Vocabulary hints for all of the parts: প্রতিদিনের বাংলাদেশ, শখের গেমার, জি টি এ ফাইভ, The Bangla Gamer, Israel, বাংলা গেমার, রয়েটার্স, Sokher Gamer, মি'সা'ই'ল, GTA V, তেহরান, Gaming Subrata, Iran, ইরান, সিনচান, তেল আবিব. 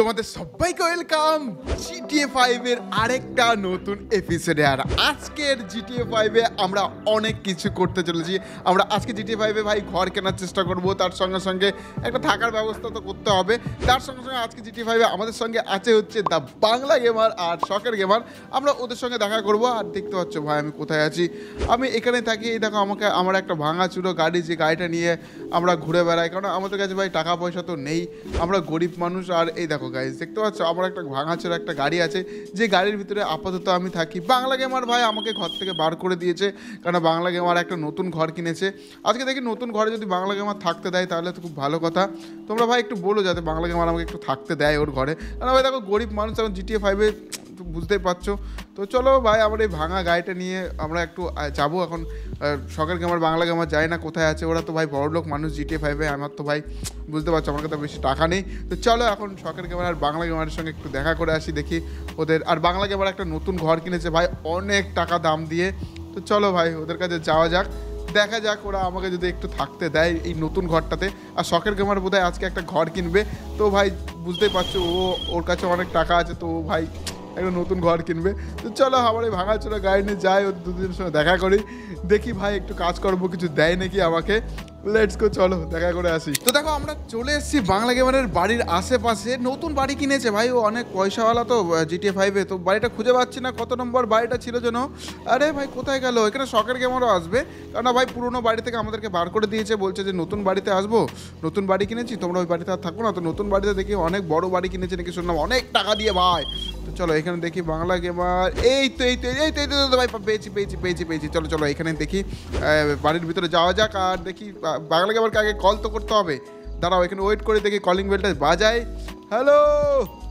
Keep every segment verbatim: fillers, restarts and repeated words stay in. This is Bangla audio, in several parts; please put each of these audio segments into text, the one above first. তোমাদের সবাইকে ওয়েলকাম জি টি এ ফাইভ এর আরেকটা নতুন এপিসোডে। আর আজকের জি টি এ ফাইভ এ আমরা অনেক কিছু করতে চলেছি। আমরা আজকে জি টি এ ফাইভ এ ভাই ঘর কেনার চেষ্টা করব, তার সঙ্গে সঙ্গে একটা থাকার ব্যবস্থা তো করতে হবে। তার সঙ্গে সঙ্গে আজকে জি টি এ ফাইভ এ আমাদের সঙ্গে আছে হচ্ছে দ্য বাংলা গেমার আর শখের গেমার। আমরা ওদের সঙ্গে দেখা করব। আর দেখতে পাচ্ছ ভাই আমি কোথায় আছি, আমি এখানে থাকি। এই দেখো আমাকে আমার একটা ভাঙা চুরো গাড়ি, যে গাড়িটা নিয়ে আমরা ঘুরে বেড়াই, কারণ আমাদের কাছে ভাই টাকা পয়সা তো নেই, আমরা গরিব মানুষ। আর এই দেখো গাইজ দেখতে পাচ্ছ আমার একটা ভাঙাচোরা একটা গাড়ি আছে, যে গাড়ির ভিতরে আপাতত আমি থাকি। বাংলা গেমার ভাই আমাকে ঘর থেকে বার করে দিয়েছে, কারণ বাংলা গেমার একটা নতুন ঘর কিনেছে। আজকে দেখি নতুন ঘরে যদি বাংলা গেমার থাকতে দেয় তাহলে তো খুব ভালো কথা। তোমরা ভাই একটু বলো যাতে বাংলা গেমার আমাকে একটু থাকতে দেয় ওর ঘরে, কারণ ভাই দেখো গরিব মানুষ এখন জি টি এ ফাইভে বুঝতেই পারছো। তো চলো ভাই আমার এই ভাঙা গাড়িটা নিয়ে আমরা একটু যাবো। এখন শখের গেমার বাংলা গেমার যায় না কোথায় আছে ওরা, তো ভাই বড়লোক মানুষ জি টি এ ফাইভে। আমার তো ভাই বুঝতে পারছো আমার কাছে বেশি টাকা নেই। তো চলো এখন শখের গেমার আর বাংলা গেমারের সঙ্গে একটু দেখা করে আসি, দেখি ওদের। আর বাংলা গেমার একটা নতুন ঘর কিনেছে ভাই অনেক টাকা দাম দিয়ে। তো চলো ভাই ওদের কাছে যাওয়া যাক, দেখা যাক ওরা আমাকে যদি একটু থাকতে দেয় এই নতুন ঘরটাতে। আর শখের গেমার বোধহয় আজকে একটা ঘর কিনবে, তো ভাই বুঝতেই পারছো ও ওর কাছে অনেক টাকা আছে, তো ভাই একটা নতুন ঘর কিনবে। তো চলো আমার এই ভাঙাচোরা গাড়ি নিয়ে যাই, ওর দুদিনের সঙ্গে দেখা করি, দেখি ভাই একটু কাজকর্ম কিছু দেয় নাকি আমাকে। লেটস গো, চলো দেখা করে আসি। তো দেখো আমরা চলে এসেছি বাংলা গেমারের বাড়ির আশেপাশে। নতুন বাড়ি কিনেছে ভাই ও, অনেক পয়সাওয়ালা তো জি টি এ ফাইভে। তো বাড়িটা খুঁজে পাচ্ছি না কত নম্বর বাড়িটা ছিল যেন। আরে ভাই কোথায় গেল? এখানে শখের গেমারও আসবে, কারণ ভাই পুরোনো বাড়ি থেকে আমাদেরকে বার করে দিয়েছে, বলছে যে নতুন বাড়িতে আসবো, নতুন বাড়ি কিনেছি তোমরা ওই বাড়িতে আর থাকো না। তো নতুন বাড়িতে দেখি অনেক বড় বাড়ি কিনেছে নাকি শুনলাম, অনেক টাকা দিয়ে ভাই। তো চলো এখানে দেখি বাংলা গেমার। এই তো এই তো এই তো এই তো ভাই পেয়েছি পেয়েছি পেয়েছি পেয়েছি চলো চলো এখানে দেখি বাড়ির ভিতরে যাওয়া যাক। আর দেখি বাংলা গেমারকে আগে কল তো করতে হবে, দাঁড়াও এখানে ওয়েট করে দেখি কলিং বেলটা বাজায়। হ্যালো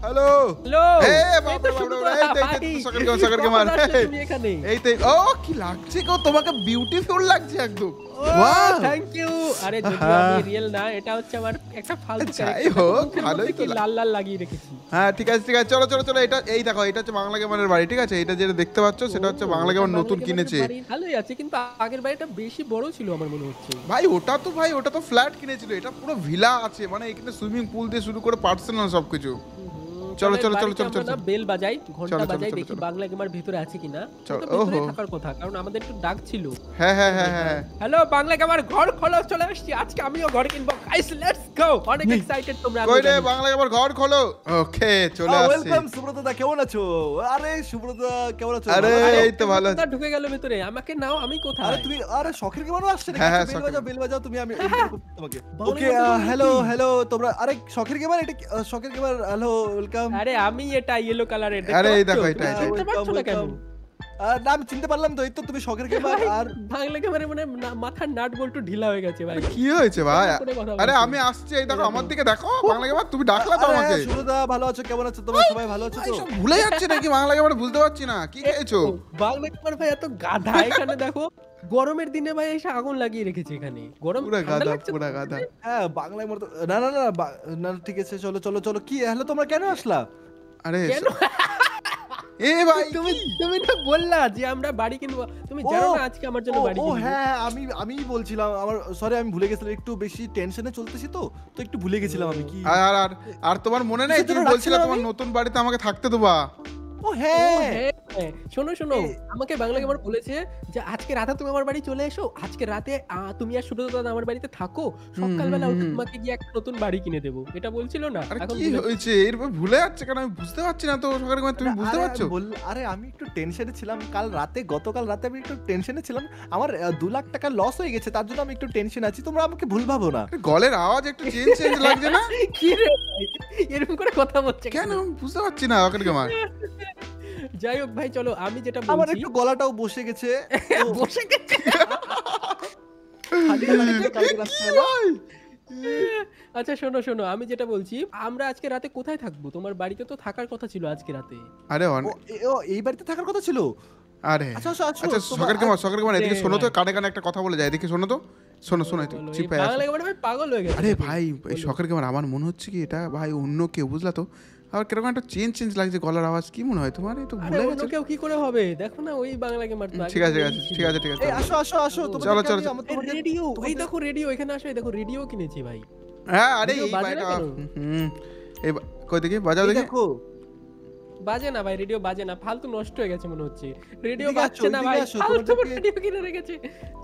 হ্যালো হ্যালো এ বাবা বাবা শখের গেমার এই তো। ও কি লাগছে গো তোমাকে, বিউটিফুল লাগছে একদম। Wow thank you. আরে যদিও আমি রিয়েল না, এটা হচ্ছে আমার একটা ফালতু ক্যারেক্টার। হোক ভালোই তো, লাল লাল লাগিয়ে রেখেছি। হ্যাঁ ঠিক আছে ঠিক আছে চলো চলো চলো। এটা এই দেখো এটা হচ্ছে বাংলা গেমারের বাড়ি, ঠিক আছে। এটা যেটা দেখতে পাচ্ছ সেটা হচ্ছে বাংলা গেমার নতুন কিনেছে, ভালোই আছে। কিন্তু আগের বাড়িটা বেশি বড় ছিল আমার মনে হচ্ছে ভাই। ওটা তো ভাই ওটা তো ফ্ল্যাট কিনেছিল, এটা পুরো ভিলা আছে, মানে এখানে সুইমিং পুল দিয়ে শুরু করে পার্সোনাল সবকিছু। চলো চলো চলো চলো চলো বেল বাজাই, ঘন্টা বাজাই, দেখি বাংলা গেমার ভিতরে আছে কিনা। ওহো থাকার কথা, কারণ আমাদের একটু ডাক ছিল। হ্যাঁ হ্যাঁ হ্যাঁ হ্যালো বাংলা গেমার ঘর খোলো, চলে আসছি আজকে আমিও ঘর কিনবো গাইস, লেটস গো। অনেক এক্সাইটেড তোমরা। কই রে বাংলা গেমার ঘর খোলো। ওকে চলে আসছি। ওয়েলকাম সুব্রতদা, কেমন আছো? আরে সুব্রতদা কেমন আছো? আরে এই তো ভালো। সুব্রতদা ঢুকে গেল ভিতরে, আমাকে নাও আমি কোথায়। আরে তুমি আরে শখের গেমারও আসছে নাকি? বেল বাজাও বেল বাজাও তুমি, আমি তোমাকে। ওকে হ্যালো হ্যালো তোমরা। আরে শখের গেমার, এটা শখের গেমার। Hello welcome. আরে আমি এটা ইয়েলো কালারের দেখো। আরে এই দেখো এটা এটা আর নাম চিনতে পারলাম তো। এই তো তুমি শখের গেমার। আর বাংলা গেমারের মানে মাথার নাট বল্টু ঢিলা হয়ে গেছে ভাই, কি হয়েছে ভাই? আরে আমি আসছি, এই দেখো আমার দিকে দেখো। বাংলা গেমার তুমি ডাকলা তো আমাকে। সুরদা ভালো আছো? কেমন আছো তোমরা সবাই? ভালো আছো তো? ভুলে যাচ্ছে নাকি বাংলা গেমার, বুঝতে পারছি না কি হয়েছে বাংলা গেমার ভাই। এত গাধা এখানে দেখো, গরমের দিনে ভাই এসে আগুন লাগিয়ে রেখেছে এখানে, গরম পুরো গাদা পুরো গাদা। হ্যাঁ বাংলায় মতো না না না না ঠিক আছে চলো চলো চলো। কি হলো তোমরা কেন আসলা? আরে কেন এ ভাই তুমি তুমি না বললা যে আমরা বাড়ি কিনবো, তুমি জানো না আজকে আমার জন্য বাড়ি কিনবো। ও হ্যাঁ আমি আমিই বলছিলাম, আমার সরি আমি ভুলে গেছিলাম, একটু বেশি টেনশনে চলতেছি তো তো একটু ভুলে গেছিলাম আমি। কি আর আর আর তোমার মনে নেই তুমি বলছিলা তোমার নতুন বাড়িতে আমাকে থাকতে দেবা? ও হ্যাঁ শোনো শোনো আমাকে বাংলা গেমার বলেছে যে আজকে রাতে তুমি আমার বাড়ি চলে এসো, আজকে রাতে তুমি আর সুব্রত দাদা আমার বাড়িতে থাকো, সকালবেলা উঠে তোমাকে গিয়ে একটা নতুন বাড়ি কিনে দেব, এটা বলছিল না? এখন কি হয়েছে এরপর ভুলে যাচ্ছে কেন? আমি বুঝতে পারছি না তো সকাল গেমার, তুমি বুঝতে পারছো? আরে আমি একটু টেনশনে ছিলাম কাল রাতে, গতকাল রাতে আমি একটু টেনশনে ছিলাম, আমার দু লাখ টাকা লস হয়ে গেছে, তার জন্য আমি একটু টেনশন আছি, তোমরা আমাকে ভুল ভাবো না। গলের আওয়াজ একটু চেঞ্জ চেঞ্জ লাগছে না কি রে এরকম করে কথা বলছে কেন? আমি বুঝতে পারছি না সকাল গেমার। যাই হোক ভাই চলো, আমি যেটা বলছি আমার একটু গলাটাও বসে গেছে বসে গেছে আচ্ছা শোনো শোনো আমি যেটা বলছি, আমরা আজকে রাতে কোথায় থাকবো? তোমার বাড়িতে তো থাকার কথা ছিল আজকে রাতে। আরে ও এই বাড়িতে থাকার কথা ছিল। আরে আচ্ছা আচ্ছা শখের গেমার শখের গেমার এদিকে শোনো তো, কানে কানে একটা কথা বলে যায়, এদিকে শোনো তো শোনো শোনো তো চিপায়। বাংলা গেমার ভাই পাগল হয়ে গেছে। আরে ভাই শখের গেমার আমার মনে হচ্ছে কি এটা ভাই অন্য কেউ, বুঝলা তো? আর কেরকম একটা চেঞ্জ চেঞ্জ লাগছে গলার আওয়াজ, কি মনে হয় তোমার? এই তো ভুলে গেছো কেউ কি করে হবে, দেখো না ওই বাংলা গেমার। ঠিক আছে ঠিক আছে ঠিক আছে ঠিক আছে আসো আসো আসো তোমরা। চলো চলো রেডিও, এই দেখো রেডিও এখানে আসো, এই দেখো রেডিও কিনেছি ভাই। হ্যাঁ আরে এই ভাইটা হুম এই কই দেখি বাজাও দেখি। দেখো বাজে না ভাই, রেডিও বাজে না, ফালতু নষ্ট হয়ে গেছে মনে হচ্ছে। রেডিও বাজছে না ভাই, ফালতু রেডিও কিনে রেখেছে।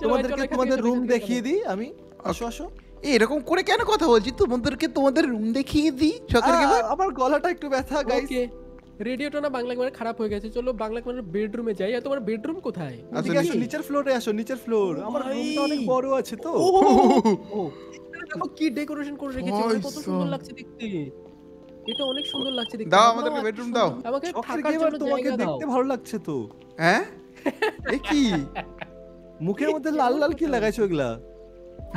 তোমাদেরকে তোমাদের রুম দেখিয়ে দিই আমি, আসো আসো। এই এরকম করে কেন কথা বলছিস? তোমাদেরকে তোমাদের রুম দেখিয়ে দিই। শখের গেমার আমার গলাটা একটু ব্যথা গাইস। রেডিওটা না বাংলা গেমার খারাপ হয়ে গেছে, চলো বাংলা গেমার বেডরুমে যাই। আর তোমার বেডরুম কোথায়? ঠিক আছে নিচের ফ্লোরে আসো, নিচের ফ্লোর। আমার রুমটা অনেক বড় আছে তো। ও দেখো কি ডেকোরেশন করে রেখেছে, কত সুন্দর লাগছে দেখতে। এটা অনেক সুন্দর লাগছে দেখতে। দাও আমাদেরকে বেডরুম দাও। আমাকে থাকার জন্য তোমাকে দেখতে ভালো লাগছে তো। হ্যাঁ এ কি মুখের মধ্যে লাল লাল কি লাগাইছো এগুলা?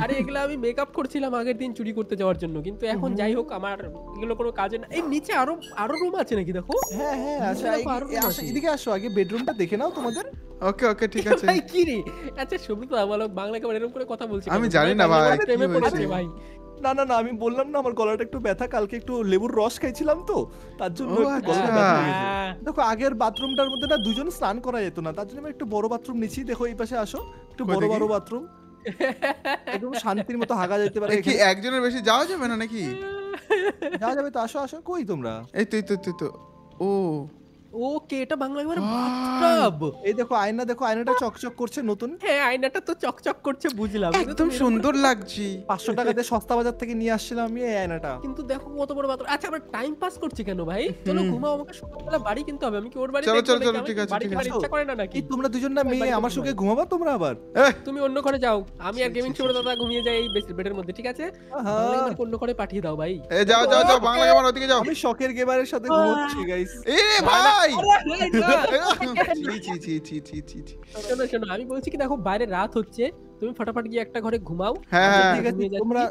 আরে এগুলা আমি মেকআপ করছিলাম আগের দিন চুরি করতে যাওয়ার জন্য, কিন্তু এখন যাই হোক আমার এগুলো কোনো কাজে না। এই নিচে আরো আরো রুম আছে নাকি? দেখো হ্যাঁ হ্যাঁ আচ্ছা এদিকে আসো, আগে বেডরুমটা দেখে নাও তোমাদের। ওকে ওকে ঠিক আছে। ভাই কি রে, আচ্ছা শুভ তো বলো বাংলা কেমন এরকম করে কথা বলছিস? আমি জানি না ভাই প্রেমে পড়েছে ভাই। না না না আমি বললাম না আমার গলাটা একটু ব্যথা, কালকে একটু লেবুর রস খাইছিলাম তো তার জন্য একটু গলা ব্যথা হয়েছে। দেখো আগের বাথরুমটার মধ্যে না দুজন স্নান করা যেত না, তার জন্য আমি একটু বড় বাথরুম নিছি। দেখো এই পাশে আসো, একটু বড় বড় বাথরুম, একদম শান্তির মতো হাগা যেতে পারে। কি একজনের বেশি যাওয়া যাবে না নাকি? যাওয়া যাবে তো, আসো আসো। কই তোমরা? এই তুই তুই তুই তো। ও ওকে এটা বাংলা গেমার বাথটাব। এই দেখো আয়না, দেখো আয়নাটা চকচক করছে নতুন। হ্যাঁ আয়নাটা তো চকচক করছে বুঝলাম, একদম সুন্দর লাগছে। পাঁচশো টাকা দিয়ে সস্তা বাজার থেকে নিয়ে আসছিলাম আমি এই আয়নাটা, কিন্তু দেখো কত বড় বাথরুম। আচ্ছা আমরা টাইম পাস করছি কেন ভাই? চলো ঘুমাও, আমাকে সকালবেলা বাড়ি কিনতে হবে। আমি কি ওর বাড়ি? চলো চলো চলো ঠিক আছে ঠিক আছে। ইচ্ছা করে না নাকি তোমরা দুজন? না মেয়ে আমার সঙ্গে ঘুমাবা তোমরা? আবার তুমি অন্য ঘরে যাও, আমি আর গেমিং শোরে দাদা ঘুমিয়ে যাই এই বেডের মধ্যে। ঠিক আছে আমার অন্য ঘরে পাঠিয়ে দাও ভাই। এই যাও যাও যাও বাংলা গেমার ওদিকে যাও। আমি শখের গেমারের সাথে ঘুমাচ্ছি গাইস। এই ভাই আমি বলছি কি দেখো বাইরে রাত হচ্ছে, তুমি ফটাফট গিয়ে একটা ঘরে ঘুমাও। তোমরা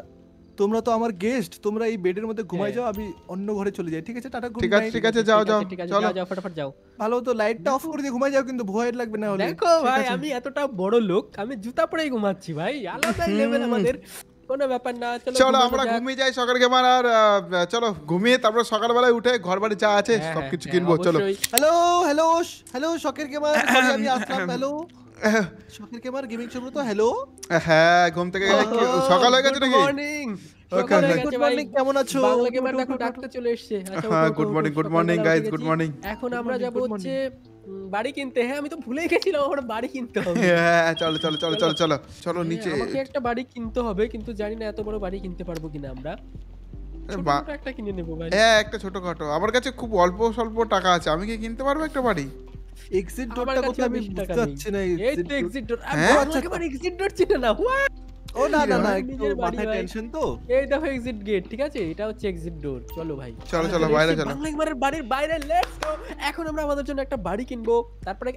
তোমরা তো আমার গেস্ট, তোমরা এই বেডের মধ্যে ঘুমাই যাও, আমি অন্য ঘরে চলে যাই। ঠিক আছে টাটা, গুড নাইট। ঠিক আছে ঠিক আছে যাও যাও চলো যাও ফটাফট যাও। ভালো তো লাইটটা অফ করে দিয়ে ঘুমাই যাও, কিন্তু ভয় লাগবে না হলে। দেখো ভাই আমি এতটা বড় লোক, আমি জুতা পরেই ঘুমাচ্ছি ভাই, আলাদা লেভেল আমাদের। কোনো ব্যাপার না, চলো আমরা ঘুমিয়ে যাই শখের গেমার। আর চলো ঘুমিয়ে তারপর সকালবেলায় উঠে ঘর বাড়ি যা আছে সবকিছু কিনবো। চলো হ্যালো হ্যালো হ্যালো শখের গেমার, আমি আসলাম। হ্যালো শখের গেমার গেমিং শো তো। হ্যালো হ্যাঁ ঘুম থেকে সকাল হয়ে গেছে নাকি? গুড মর্নিং সকাল হয়ে গেছে ভাই, কেমন আছো? বাংলা গেমার দেখো ডাক্তার চলে এসেছে। আচ্ছা good morning good morning guys good morning. এখন আমরা যাব হচ্ছে বাড়ি কিনতে। হ্যাঁ আমি তো ভুলেই গেছিলাম আমার বাড়ি কিনতে হবে। হ্যাঁ চলো চলো চলো চলো চলো চলো নিচে। আমাকে একটা বাড়ি কিনতে হবে, কিন্তু জানি না এত বড় বাড়ি কিনতে পারবো কিনা। আমরা একটা কিনে নেব ভাই, হ্যাঁ একটা ছোটখাটো। আমার কাছে খুব অল্প স্বল্প টাকা আছে, আমি কি কিনতে পারবো একটা বাড়ি? এক্সিট ডোরটা কোথায় আমি বুঝতে পারছি না। এই তো এক্সিট ডোর। আচ্ছা এবার এক্সিট ডোর চিনে না। ও না না না নিজের মাথায় টেনশন তো। এই দেখো এক্সিট গেট, ঠিক আছে এটা হচ্ছে এক্সিট ডোর। চলো ভাই চলো চলো বাইরে চলো, বাংলার বাড়ির বাইরে লেটস গো। এখন আমরা আমাদের জন্য একটা বাড়ি কিনবো, তারপরে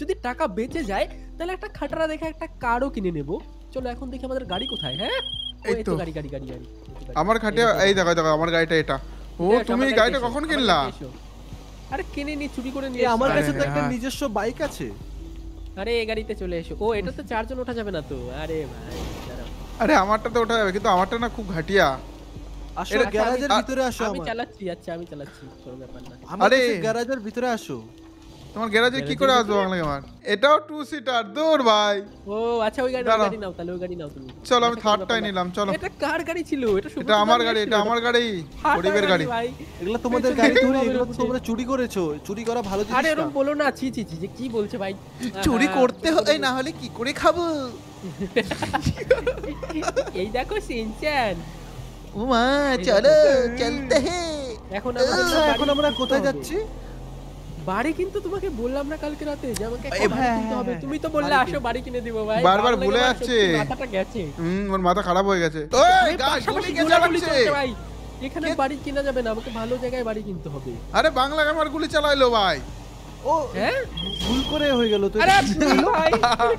যদি টাকা বেঁচে যায় তাহলে একটা খাটারা দেখে একটা কারও কিনে নেব। চলো এখন দেখি আমাদের গাড়ি কোথায়। হ্যাঁ এই তো গাড়ি গাড়ি গাড়ি গাড়ি আমার খাটে। এই দেখো দেখো আমার গাড়িটা এটা। ও তুমি এই গাড়িটা কখন কিনলা? আরে কিনে নি, চুরি করে নিয়ে। আমার কাছে তো একটা নিজস্ব বাইক আছে। আরে এই গাড়িতে চলে এসো। ও এটা তো চারজন ওঠা যাবে না তো। আরে ভাই আরে আমারটা তো ওঠা যাবে, কিন্তু আমারটা না খুব ঘাটিয়া। আসো গ্যারেজের ভিতরে আসো। আমি চালাচ্ছি। আচ্ছা আমি চালাচ্ছি, কোনো ব্যাপার না। আরে গ্যারেজের ভিতরে আসো। তোমার গ্যারেজে কি করে আসবো বাংলা গেমার? এটাও টু সিটার দূর ভাই। ও আচ্ছা ওই গাড়ি গাড়ি নাও তাহলে, ওই গাড়ি নাও তুমি। চলো আমি থার্ডটাই নিলাম। চলো এটা কার গাড়ি ছিল? এটা এটা আমার গাড়ি, এটা আমার গাড়ি, পরিবের গাড়ি। এগুলা তোমাদের গাড়ি ধরে এগুলা তোমরা চুরি করেছো। চুরি করা ভালো জিনিস না। আরে এরকম বলো না, চি চি চি যে কি বলছে ভাই। চুরি করতে হয় না হলে কি করে খাবো? এই দেখো সিনচান। ও মা চলো চলতে হে। এখন আমরা এখন আমরা কোথায় যাচ্ছি? বাড়ি কিন্তু তোমাকে বললাম না কালকে রাতে যে আমাকে একটা বাড়ি কিনতে হবে। তুমি তো বললে আসো বাড়ি কিনে দিব ভাই। বারবার ভুলে যাচ্ছে, মাথাটা গেছে। হুম ওর মাথা খারাপ হয়ে গেছে। ওই গাছ গুলি গেছে ভাই, এখানে বাড়ি কিনা যাবে না, আমাকে ভালো জায়গায় বাড়ি কিনতে হবে। আরে বাংলা গেমার গুলি চালাইলো ভাই। ও হ্যাঁ ভুল করে হয়ে গেল তো। আরে ভাই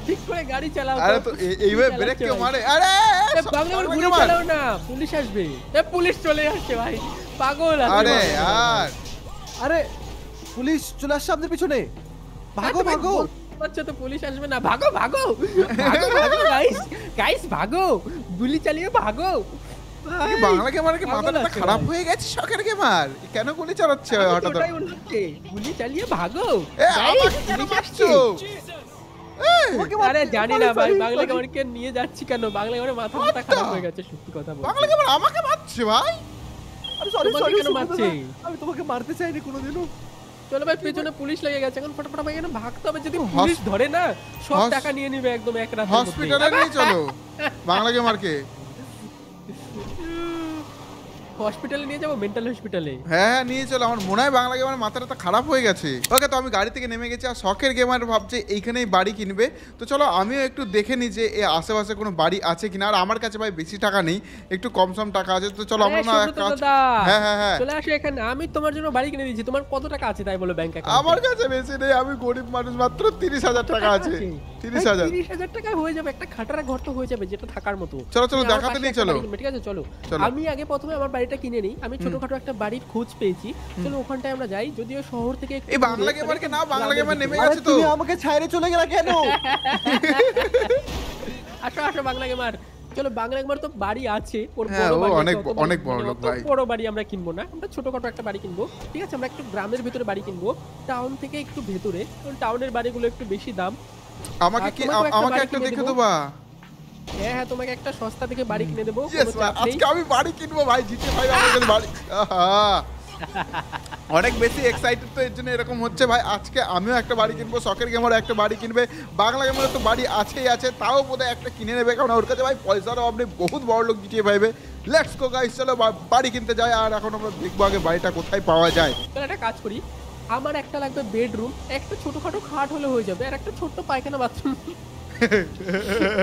ঠিক করে গাড়ি চালাও। আরে তো এইভাবে ব্রেক কে মারে? আরে বাংলা গেমার গুলি চালাও না, পুলিশ আসবে। এ পুলিশ চলে আসছে ভাই, পাগল। আরে यार আরে পুলিশ চলে আসছে আমাদের পিছনে। ভাগো ভাগো। আচ্ছা তো পুলিশ আসবে না, ভাগো ভাগো ভাগো ভাগো গাইস গাইস ভাগো, গুলি চালিয়ে ভাগো। এই বাংলা গেমারকে মাথাটা খারাপ হয়ে গেছে শখের গেমার, কেন গুলি চালাচ্ছে হঠাৎ? গুলি চালিয়ে ভাগো গাইস, কেন মারছো? আরে জানি না ভাই বাংলা গেমারকে নিয়ে যাচ্ছি কেন? বাংলা গেমারের মাথা মাথা খারাপ হয়ে গেছে সত্যি কথা বল। বাংলা গেমার আমাকে মারছে ভাই। আমি তোমাকে মারতে চাইনি কোনোদিনও। চলো ভাই, পেছনে পুলিশ লেগে গেছে, এখন ফটাফট ভাই এখানে ভাগতে হবে। যদি পুলিশ ধরে না সব টাকা নিয়ে নেবে একদম এক রাতে। হসপিটালে নিয়ে চলো বাংলা গেমারকে, হসপিটালে নিয়ে যাবো, মেন্টাল হসপিটালে। হ্যাঁ হ্যাঁ নিয়ে চলো, আমার মনে হয় বাংলা গেমার মাথাটা খারাপ হয়ে গেছে। ওকে, তো আমি গাড়ি থেকে নেমে গেছি, আর শখের গেমার ভাবছে এইখানেই বাড়ি কিনবে। তো চলো আমিও একটু দেখে নিই যে এই আশেপাশে কোনো বাড়ি আছে কিনা। আর আমার কাছে ভাই বেশি টাকা নেই, একটু কম সম টাকা আছে। তো চলো আমরা না একটা, হ্যাঁ হ্যাঁ হ্যাঁ চলে আসো এখানে, আমি তোমার জন্য বাড়ি কিনে দিচ্ছি। তোমার কত টাকা আছে তাই বলো, ব্যাংক অ্যাকাউন্ট? আমার কাছে বেশি নেই, আমি গরিব মানুষ, মাত্র তিরিশ হাজার টাকা আছে। তিরিশ হাজার তিরিশ হাজার টাকা হয়ে যাবে, একটা খাটারা ঘর তো হয়ে যাবে যেটা থাকার মতো। চলো চলো দেখাতে নিয়ে চলো। ঠিক আছে চলো, আমি আগে প্রথমে আমার বাড়িটা কিনে নিই। আমি ছোটখাটো একটা বাড়ির খোঁজ পেয়েছি, চলো ওখানটায় আমরা যাই। যদিও শহর থেকে এই বাংলা গেমারকে নাও, বাংলা গেমার নেমে গেছে তো। তুমি আমাকে ছাইরে চলে গেলা কেন? আসো আসো বাংলা গেমার, চলো। বাংলা গেমার তো বাড়ি আছে, ওর বড় বাড়ি, অনেক অনেক বড় লোক ভাই। বড় বাড়ি আমরা কিনবো না, আমরা ছোটখাটো একটা বাড়ি কিনবো। ঠিক আছে, আমরা একটু গ্রামের ভিতরে বাড়ি কিনবো, টাউন থেকে একটু ভেতরে। টাউনের বাড়িগুলো একটু বেশি দাম। আমাকে কি আমাকে একটা দেখে দেবা? হ্যাঁ হ্যাঁ তোমাকে একটা সস্তা থেকে বাড়ি কিনে দেবো। আজকে আমি বাড়ি কিনবো ভাই, জিতে ভাই আমাদের বাড়ি। অনেক বেশি এক্সাইটেড তো এর জন্য এরকম হচ্ছে ভাই। আজকে আমিও একটা বাড়ি কিনবো, শখের গেমারও একটা বাড়ি কিনবে, বাংলা গেমারের তো বাড়ি আছেই আছে, তাও বোধহয় একটা কিনে নেবে, কারণ ওর কাছে ভাই পয়সারও আপনি বহুত বড় লোক জিটিয়ে পাইবে। লেটস গো গাইস, চলো বাড়ি কিনতে যাই। আর এখন আমরা দেখবো আগে বাড়িটা কোথায় পাওয়া যায়। একটা কাজ করি, আমার একটা লাগবে বেডরুম, একটা ছোটখাটো খাট হলে হয়ে যাবে, আর একটা ছোট্ট পায়খানা বাথরুম,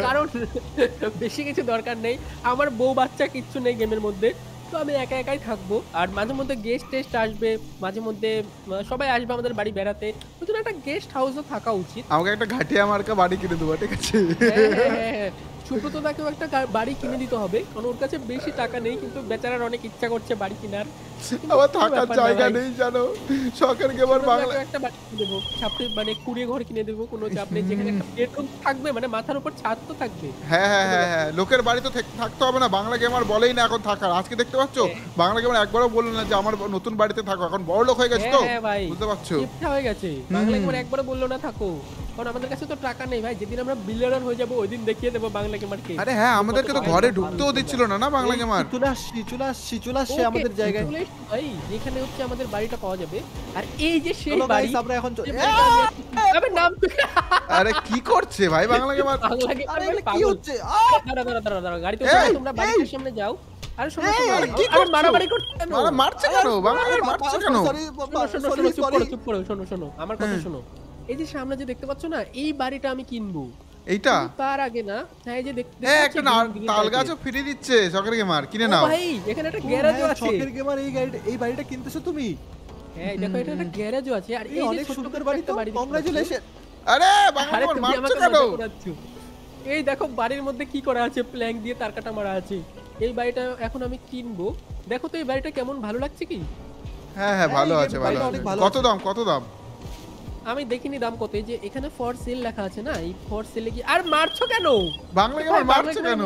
কারণ বেশি কিছু দরকার নেই। আমার বউ বাচ্চা কিচ্ছু নেই গেমের মধ্যে, তো আমি একা একাই থাকবো। আর মাঝে মধ্যে গেস্ট টেস্ট আসবে, মাঝে মধ্যে সবাই আসবে আমাদের বাড়ি বেড়াতে, ওই জন্য একটা গেস্ট হাউসও থাকা উচিত। আমাকে একটা ঘাটিয়া মার্কা বাড়ি কিনে দেবো। ঠিক আছে, সুব্রতদাকেও একটা বাড়ি কিনে দিতে হবে, কারণ ওর কাছে বেশি টাকা নেই, কিন্তু বেচারার অনেক ইচ্ছা করছে বাড়ি কেনার। আবার থাকার জায়গা নেই জানো, শখের গেমার বাংলা একটা বাড়ি কিনে দেবো, ছাপে মানে কুড়ে ঘর কিনে দেবো, কোনো চাপ নেই। যেখানে একটা বেডরুম থাকবে, মানে মাথার উপর ছাদ তো থাকবে। হ্যাঁ হ্যাঁ হ্যাঁ হ্যাঁ লোকের বাড়ি তো থাকতে হবে না, বাংলা গেমার বলেই না এখন থাকার। আজকে দেখতে পাচ্ছ বাংলা গেমার একবারও বললো না যে আমার নতুন বাড়িতে থাকো, এখন বড় লোক হয়ে গেছে তো। হ্যাঁ ভাই বুঝতে পারছো, ইচ্ছা হয়ে গেছে। বাংলা গেমার একবারও বললো না থাকো, কারণ আমাদের কাছে তো টাকা নেই ভাই। যেদিন আমরা বিলিয়নার হয়ে যাবো ওই দিন দেখিয়ে দেবো বাংলা গেমারকে। আরে হ্যাঁ, আমাদেরকে তো ঘরে ঢুকতেও দিচ্ছিল না না বাংলা গেমার। চুলাশি চুলাশি চুলাশি আমাদের জায়গায় ভাই, যেখানে হচ্ছে আমাদের বাড়িটা পাওয়া যাবে। আর এই যে সেই বাড়ি আমরা এখন, আরে নাম আরে কি করছে ভাই বাংলা গেমার, আরে কি হচ্ছে? দাঁড়া দাঁড়া দাঁড়া দাঁড়া গাড়ি তো, তোমরা বাড়ির সামনে যাও। আরে শোনো কি করে মারামারি করতে কেন? আরে মারছ কেন বাংলা গেমার, মারছ কেন? সরি সরি চুপ করো, শোনো শোনো আমার কথা শোনো। এই যে সামনে যে দেখতে পাচ্ছ না, এই বাড়িটা আমি কিনবো এইটা, তার আগে না। হ্যাঁ এই যে দেখতে একটা তাল গাছও ফ্রি দিচ্ছে শখের গেমার, কিনে নাও ভাই। এখানে একটা গ্যারেজও আছে শখের গেমার, এই গাড়ি এই বাড়িটা কিনতেছো তুমি? হ্যাঁ দেখো এটা একটা গ্যারেজও আছে। আর এই যে ছোটকার বাড়ি তো, কংগ্রাচুলেশন। আরে বাংলা গেমার মারছো কেন? এই দেখো বাড়ির মধ্যে কি করা আছে, প্ল্যাঙ্ক দিয়ে তার কাটা মারা আছে। এই বাড়িটা এখন আমি কিনবো। দেখো তো এই বাড়িটা কেমন, ভালো লাগছে কি? হ্যাঁ হ্যাঁ ভালো আছে, ভালো আছে। কত দাম কত দাম আমি দেখিনি দাম কত। এই যে এখানে ফর সেল লেখা আছে না, এই ফর সেলে কি? আর মারছো কেন বাংলা গেমার, মারছো কেন?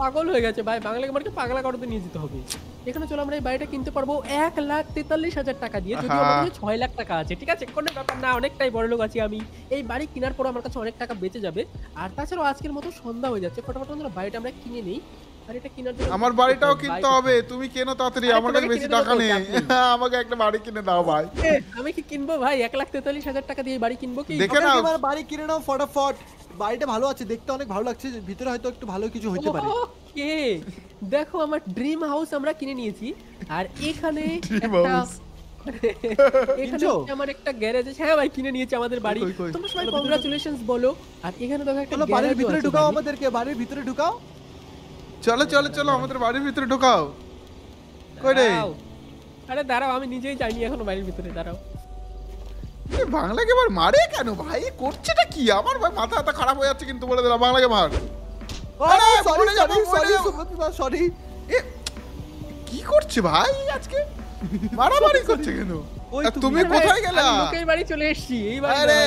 পাগল হয়ে গেছে ভাই, বাংলা গেমারকে পাগলা করতে নিয়ে যেতে হবে। এখানে চলো আমরা এই বাড়িটা কিনতে পারবো এক লাখ তেতাল্লিশ হাজার টাকা দিয়ে, যদিও আমার কাছে ছয় লাখ টাকা আছে। ঠিক আছে, কোনো ব্যাপার না, অনেকটাই বড় লোক আছি আমি। এই বাড়ি কেনার পর আমার কাছে অনেক টাকা বেঁচে যাবে। আর তাছাড়াও আজকের মতো সন্ধ্যা হয়ে যাচ্ছে, ফটাফট আমরা বাড়িটা আমরা কিনে নিই। আর এটা কেনার জন্য আমার বাড়িটাও কিনতে হবে। তুমি কেন তাড়াতাড়ি, আমার কাছে বেশি টাকা নেই, আমাকে একটা বাড়ি কিনে দাও ভাই। আমি কি কিনবো ভাই? এক লাখ তেতাল্লিশ হাজার টাকা দিয়ে বাড়ি কিনবো কি? দেখে নাও এবার বাড়ি কিনে নাও ফটাফট। বাড়িটা ভালো আছে, দেখতে অনেক ভালো লাগছে, ভিতরে হয়তো একটু ভালো কিছু হতে পারে। ওকে দেখো আমার ড্রিম হাউস আমরা কিনে নিয়েছি। আর এখানে একটা বাড়ির ভিতরে ঢুকাও। চলো চলো চলো আমাদের বাড়ির ভিতরে ঢোকাও। কই রে? আরে দাঁড়াও, আমি নিজেই যাইনি এখন বাড়ির ভিতরে, দাঁড়াও। এ বাংলা গেমার মারে কেন ভাই, করছেটা কি? আমার ভাই মাথা আতা খারাপ হয়ে যাচ্ছে কিন্তু, বলে দিলাম বাংলা গেমার। আরে সরি সরি সরি সুব্রতদা সরি। এ কি করছে ভাই আজকে, মারামারি করছে কেন? তুমি কোথায় গেলা? লোকের বাড়ি চলে এসেছি এই বাড়ি। আরে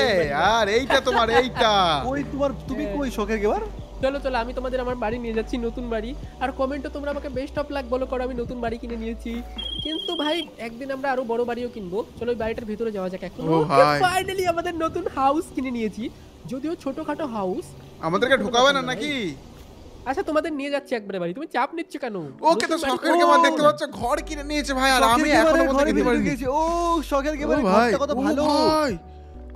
আর এইটা তোমার, এইটা কই তোমার? তুমি কই শখের গেমার? চলো চলো আমি তোমাদের আমার বাড়ি নিয়ে যাচ্ছি, নতুন বাড়ি। আর কমেন্টে তোমরা আমাকে বেস্ট অফ লাক বলো, কারণ আমি নতুন বাড়ি কিনে নিয়েছি। কিন্তু ভাই একদিন আমরা আরো বড় বাড়িও কিনবো। চলো ওই বাড়িটার ভিতরে যাওয়া যাক। এখন ফাইনালি আমাদের নতুন হাউস কিনে নিয়েছি, যদিও ছোটখাটো হাউস। আমাদেরকে ঢোকাবে না নাকি? আচ্ছা তোমাদের নিয়ে যাচ্ছে একবারে বাড়ি, তুমি চাপ নিচ্ছ কেন? ওকে তো শখের গেমার দেখতে পাচ্ছ ঘর কিনে নিয়েছে ভাই, আর আমি এখনো বলতে দিতে পারি না। ও শখের গেমারের ঘরটা কত ভালো ভাই,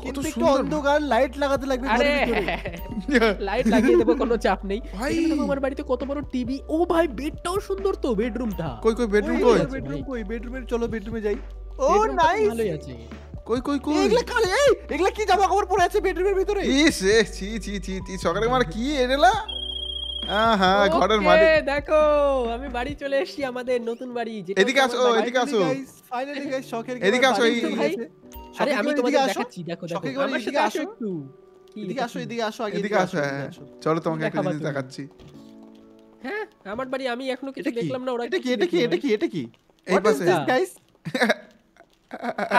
কত সুন্দর, অন্ধকার লাইট লাগাতে লাগবে ঘরের ভিতরে, লাইট লাগিয়ে দেব কোনো চাপ নেই। তোমার বাড়িতে কত বড় টিভি, ও ভাই বেডটাও সুন্দর তো, বেডরুমটা কই কই বেডরুম কই বেডরুম কই বেডরুমে চলো বেডরুমে যাই। ও নাইস, ভালোই আছে। কই কই কই এগুলা কালে এই এগুলা কি জামা কাপড় পরে আছে বেডরুমের ভিতরে? ইস ছি ছি ছি ছি শখের গেমার কি এড়েলা। দেখো আমি বাড়ি চলে এসেছি, আমাদের নতুন বাড়ি। এদিকে আসো এদিকে আসো ফাইনালি গাইস, শখের এদিকে আসো। আরে আমি তোমাকে দেখাচ্ছি, দেখো দেখো আমার সাথে আসো একটু, এদিকে আসো এদিকে আসো এদিকে আসো। হ্যাঁ চলো তোমাকে একটা জিনিস দেখাচ্ছি। হ্যাঁ আমার বাড়ি, আমি এখনো কিছু দেখলাম না। ওরা এটা কি এটা কি এটা কি এটা কি এই পাশে গাইস?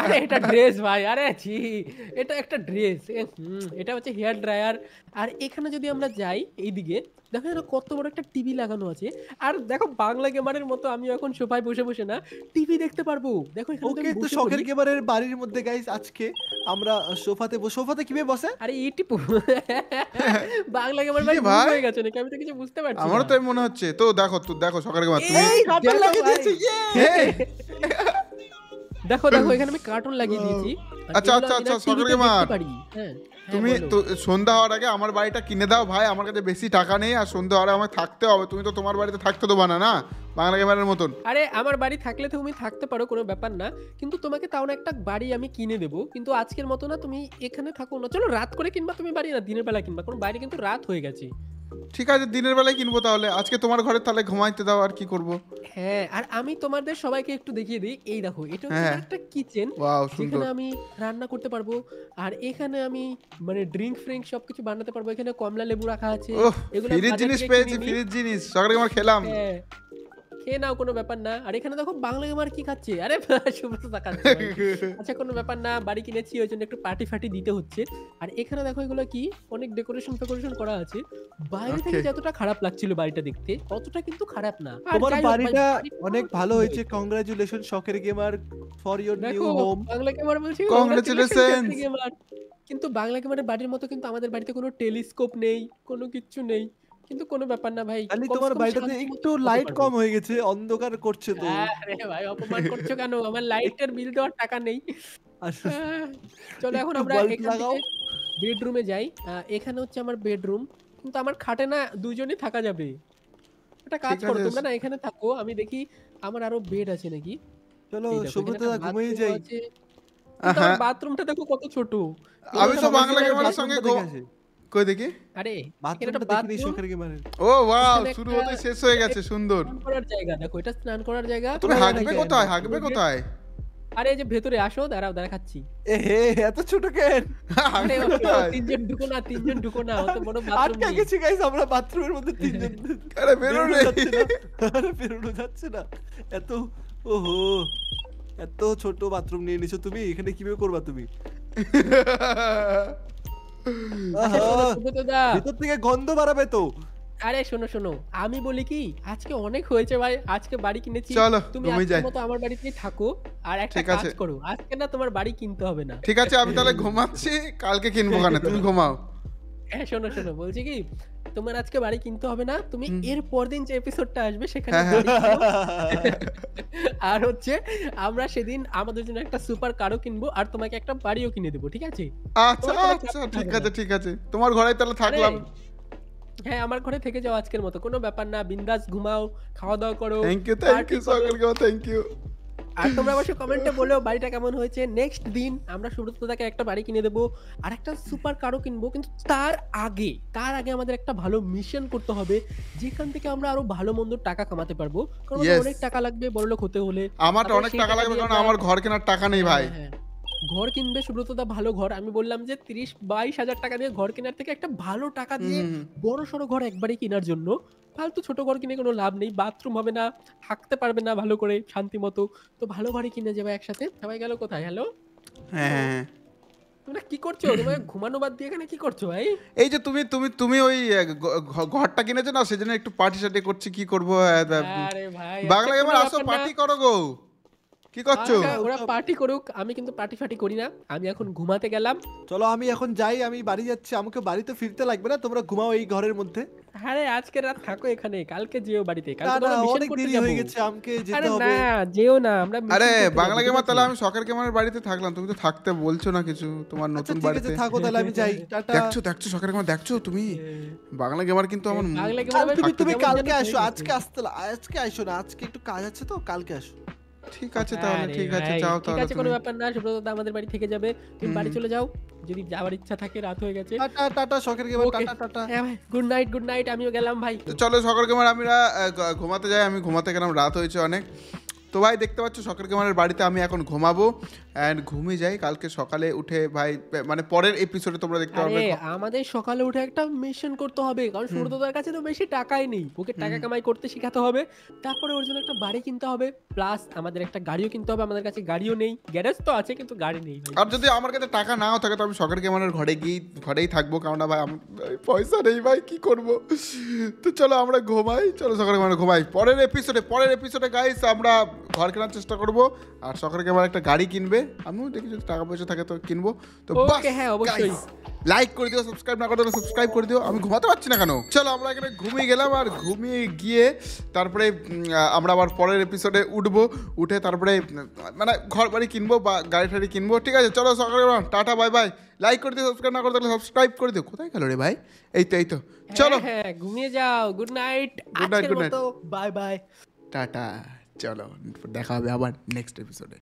আরে এটা ড্রেস ভাই, আরে জি এটা একটা ড্রেস, এটা হচ্ছে হেয়ার ড্রায়ার। আর এখানে যদি আমরা যাই এইদিকে দেখো এখানে কত বড় একটা টিভি লাগানো আছে। আর দেখো বাংলা গেমারের মতো আমি এখন সোফায় বসে বসে না টিভি দেখতে পারবো। দেখো এখানে ওকে তো শখের গেমারের বাড়ির মধ্যে গাইস আজকে আমরা সোফাতে সোফাতে কিভাবে বসে। আরে এইটি বাংলা গেমার ভাই হয়ে গেছে নাকি, আমি তো কিছু বুঝতে পারছি না। আমারও তাই মনে হচ্ছে। তো দেখো তো দেখো শখের গেমার তুমি এই কাপড় লাগিয়ে দিয়েছি, দেখো দেখো এখানে আমি কার্টুন লাগিয়ে দিয়েছি। আচ্ছা আচ্ছা আচ্ছা শখের গেমার তুমি তো সন্ধ্যা হওয়ার আগে আমার বাড়িটা কিনে দাও ভাই, আমার কাছে বেশি টাকা নেই আর সন্ধ্যা হওয়ার আমাকে থাকতে হবে। তুমি তো তোমার বাড়িতে থাকতে দেবো না না বাংলা গেমারের মতন। আরে আমার বাড়ি থাকলে তুমি থাকতে পারো, কোনো ব্যাপার না, কিন্তু তোমাকে তাও না একটা বাড়ি আমি কিনে দেবো, কিন্তু আজকের মতো না। তুমি এখানে থাকো না, চলো রাত করে কিনবা তুমি বাড়ি, না দিনের বেলা কিনবা, কারণ বাইরে কিন্তু রাত হয়ে গেছে। ঠিক আছে দিনের বেলায় কিনবো তাহলে, আজকে তোমার ঘরে তাহলে ঘুমাইতে দাও আর কি করব। হ্যাঁ আর আমি তোমাদের সবাইকে একটু দেখিয়ে দিই, এই দেখো এটা হচ্ছে একটা কিচেন, এখানে আমি রান্না করতে পারবো। আর এখানে আমি মানে ড্রিঙ্ক ফ্রিঙ্ক সবকিছু বানাতে পারবো। এখানে কমলা লেবু রাখা আছে, এগুলো ফ্রিজ জিনিস পেয়েছি, ফ্রিজ জিনিস শখের গেমার খেলাম। হ্যাঁ খেয়ে নাও কোনো ব্যাপার না। আর এখানে দেখো বাংলা গেমার কি খাচ্ছে, আরে সুব্রত খাচ্ছে। আচ্ছা কোনো ব্যাপার না, বাড়ি কিনেছি ওই জন্য একটু পার্টি ফাটি দিতে হচ্ছে। আর এখানে দেখো এগুলো কি অনেক ডেকোরেশন ফেকোরেশন করা আছে। বাইরে থেকে যতটা খারাপ লাগছিল বাড়িটা দেখতে ততটা কিন্তু খারাপ না। তোমার বাড়িটা অনেক ভালো হয়েছে, কংগ্রাচুলেশন শখের গেমার for your new home. বাংলা গেমার বলছি কংগ্রাচুলেশন। কিন্তু বাংলা গেমারের বাড়ির মতো কিন্তু আমাদের বাড়িতে কোনো টেলিস্কোপ নেই, কোনো কিচ্ছু নেই, কিন্তু কোনো ব্যাপার না ভাই। খালি তোমার বাড়িটাতে একটু লাইট কম হয়ে গেছে, অন্ধকার করছে তো। আরে ভাই অপমান করছো কেন, আমার লাইটের বিল দেওয়ার টাকা নেই। চলো এখন আমরা বেডরুমে যাই। এখানে হচ্ছে আমার বেডরুম, কিন্তু আমার খাটে না দুজনেই থাকা যাবে। একটা কাজ করো তোমরা না এখানে থাকো, আমি দেখি আমার আরো বেড আছে নাকি। চলো সুব্রতদা ঘুমিয়ে যাই। তোমার বাথরুমটা দেখো কত ছোট। আমি তো বাংলা গেমারের সঙ্গে গো কই দেখি। আরে বাথরুমটা দেখিনি শখের গেমারের। ও ওয়াও শুরু হতে শেষ হয়ে গেছে, সুন্দর করার জায়গা দেখো, এটা স্নান করার জায়গা। তুমি হাগবে কোথায়, হাগবে কোথায়? আরে এই যে ভেতরে আসো, দাঁড়াও দেখাচ্ছি। এ হে এত ছোট কেন? আরে তিনজন ঢুকো না, তিনজন ঢুকো না, অত বড় বাথরুম আটকে গেছে গাইস। আমরা বাথরুমের মধ্যে তিনজন, আরে বেরোনো যাচ্ছে না, আরে বেরোনো যাচ্ছে না এত। ওহো এত ছোট বাথরুম নিয়ে নিছো তুমি, এখানে কিভাবে করবা তুমি? ভিতর থেকে গন্ধ বাড়াবে তো। আরে শোনো শোনো আমি বলি কি, আজকে অনেক হয়েছে ভাই, আজকে বাড়ি কিনেছি, তুমি আজকের মতো আমার বাড়িতে থাকো। আর একটা কাজ করো, আজকে না তোমার বাড়ি কিনতে হবে না, ঠিক আছে? আমি তাহলে ঘুমাচ্ছি, কালকে কিনবো, কানে তুমি ঘুমাও। হ্যাঁ শোনো শোনো বলছি কি, তোমার আজকে বাড়ি কিনতে হবে না, তুমি এর পরদিন যে এপিসোডটা আসবে সেখানে। আর হচ্ছে আমরা সেদিন আমাদের জন্য একটা সুপার কারও কিনবো, আর তোমাকে একটা বাড়িও কিনে দেবো, ঠিক আছে? আচ্ছা আচ্ছা ঠিক আছে ঠিক আছে, তোমার ঘরে তাহলে থাকলাম। হ্যাঁ আমার ঘরে থেকে যাও আজকের মতো, কোনো ব্যাপার না, বিন্দাস ঘুমাও, খাওয়া দাওয়া করো। থ্যাংক ইউ থ্যাংক ইউ সকলকে, থ্যাংক ইউ। আর তোমরা অবশ্যই কমেন্টে বলো বাড়িটা কেমন হয়েছে। নেক্সট দিন আমরা সুব্রতদাকে একটা বাড়ি কিনে দেবো, আর একটা সুপার কারও কিনবো, কিন্তু তার আগে তার আগে আমাদের একটা ভালো মিশন করতে হবে, যেখান থেকে আমরা আরো ভালো মন্দ টাকা কামাতে পারবো। কারণ অনেক টাকা লাগবে বড়লোক হতে হলে, আমার অনেক টাকা লাগবে, কারণ আমার ঘর কেনার টাকা নেই ভাই। ঘর কিনবে সুব্রতদা, ভালো ঘর। আমি বললাম যে তিরিশ বাইশ হাজার টাকা দিয়ে ঘর কেনার থেকে একটা ভালো টাকা দিয়ে বড় সড়ো ঘর একবারই কেনার জন্য। ফালতু ছোট ঘর কিনে কোনো লাভ নেই, বাথরুম হবে না, থাকতে পারবে না ভালো করে শান্তি মতো, তো ভালো ঘরই কিনে যাবে একসাথে। সবাই গেল কোথায়? হ্যালো হ্যাঁ তোমরা কি করছো? তোমরা ঘুমানো বাদ দিয়ে এখানে কি করছো ভাই? এই যে তুমি তুমি তুমি ওই ঘরটা কিনেছো না, সেজন্য একটু পার্টি সার্টি করছি, কি করবো। আরে ভাই বাংলা গেমার আসো, পার্টি করো গো। কি করছো? ওরা পার্টি করুক, আমি কিন্তু পার্টি ফাটি করি না, আমি এখন ঘুমাতে গেলাম। চলো আমি এখন যাই, আমি বাড়ি যাচ্ছি, আমাকে বাড়িতে ফিরতে লাগবে না, তোমরা ঘুমাও এই ঘরের মধ্যে। আরে আজকে রাত থাকো এখানে, কালকে যেও বাড়িতে, কালকে তোমরা মিশন করতে যাবে। হয়ে গেছে আমাকে যেতে হবে। আরে না যেও না, আমরা আরে বাংলা গেমার তাহলে আমি শখের গেমারের বাড়িতে থাকলাম, তুমি তো থাকতে বলছো না কিছু তোমার নতুন বাড়িতে। আচ্ছা থাকো তাহলে আমি যাই, টাটা। দেখছো দেখছো শখের গেমার, দেখছো তুমি বাংলা গেমার কিন্তু আমার বাংলা গেমার। তুমি তুমি কালকে আসো, আজকে আসতে আজকে আইছো না, আজকে একটু কাজ আছে তো কালকে আসো। ঠিক আছে তাহলে, ঠিক আছে যাও তাহলে, ঠিক আছে কোনো ব্যাপার না। সুব্রত আমাদের বাড়ি থেকে যাবে, তুমি বাড়ি চলে যাও যদি যাওয়ার ইচ্ছা থাকে, রাত হয়ে গেছে। টাটা টাটা শখের গেমার, টাটা টাটা। হ্যাঁ ভাই গুড নাইট, গুড নাইট, আমিও গেলাম ভাই। চলো শখের গেমার আমরা ঘুমাতে যাই, আমি ঘুমাতে গেলাম, রাত হয়েছে অনেক। তো ভাই দেখতে পাচ্ছ শখের গেমারের বাড়িতে আমি এখন ঘুমাবো এন্ড ঘুমিয়ে যাই। কালকে সকালে উঠে ভাই মানে পরের এপিসোডে তোমরা দেখতে পাবে আমাদের সকালে উঠে একটা মিশন করতে হবে, কারণ সুব্রতদার কাছে তো বেশি টাকাই নেই, ওকে টাকা কামাই করতে শেখাতে হবে, তারপরে ওর জন্য একটা বাড়ি কিনতে হবে, প্লাস আমাদের একটা গাড়িও কিনতে হবে। আমাদের কাছে গাড়িও নেই, গ্যারেজ তো আছে কিন্তু গাড়ি নেই। আর যদি আমার কাছে টাকা নাও থাকে তো আমি শখের গেমারের ঘরে গিয়ে ঘরেই থাকবো, কারণ ভাই আমার পয়সা নেই ভাই, কি করব। তো চলো আমরা ঘুমাই, চলো শখের গেমারে ঘুমাই। পরের এপিসোডে পরের এপিসোডে গাইস আমরা ঘর কেনার চেষ্টা করবো, আর শখের গেমার একটা গাড়ি কিনবে, আমিও দেখি যদি টাকা পয়সা থাকে তো কিনবো। তো হ্যাঁ অবশ্যই লাইক করে দিও, সাবস্ক্রাইব না করতে হলে সাবস্ক্রাইব করে দিও। আমি ঘুমাতে পারছি না কেন। চলো আমরা এখানে ঘুমিয়ে গেলাম, আর ঘুমিয়ে গিয়ে তারপরে আমরা আবার পরের এপিসোডে উঠবো, উঠে তারপরে মানে ঘর বাড়ি কিনবো বা গাড়ি টাড়ি কিনবো। ঠিক আছে চলো শখের গেমার tata bye bye, like করে দিও, সাবস্ক্রাইব না করতে হলে সাবস্ক্রাইব করে দিও। কোথায় গেল রে ভাই? এই তো এই তো, চলো হ্যাঁ ঘুমিয়ে যাও, good night, good night, good night, bye bye, tata. চলো দেখা হবে আবার নেক্সট এপিসোডে।